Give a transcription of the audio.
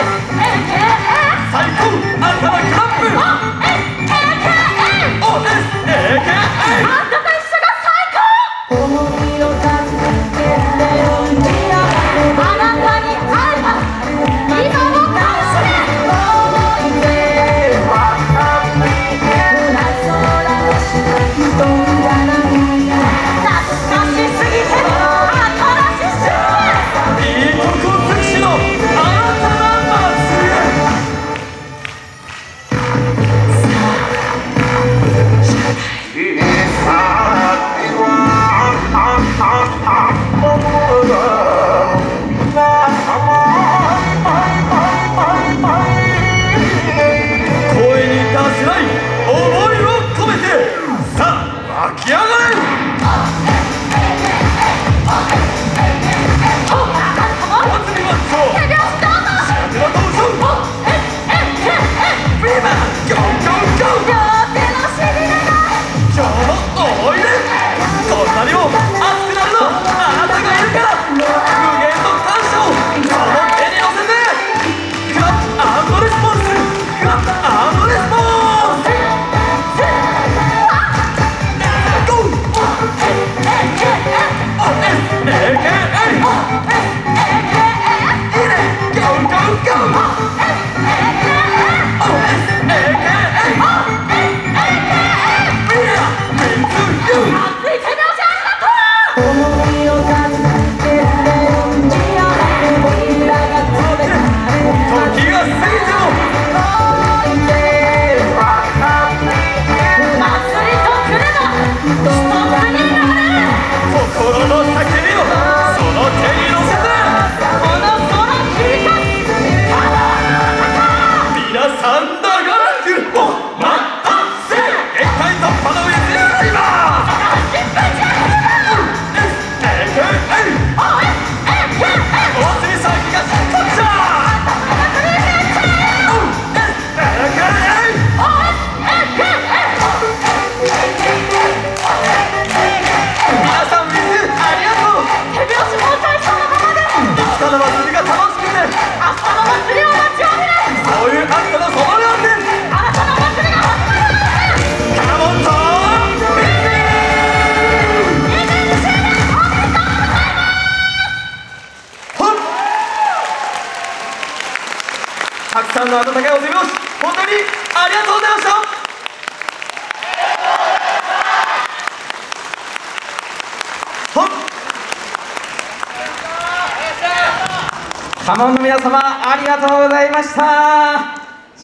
くさんの温かいお手拍子本当にありがとうございました。カモンの皆様ありがとうございました。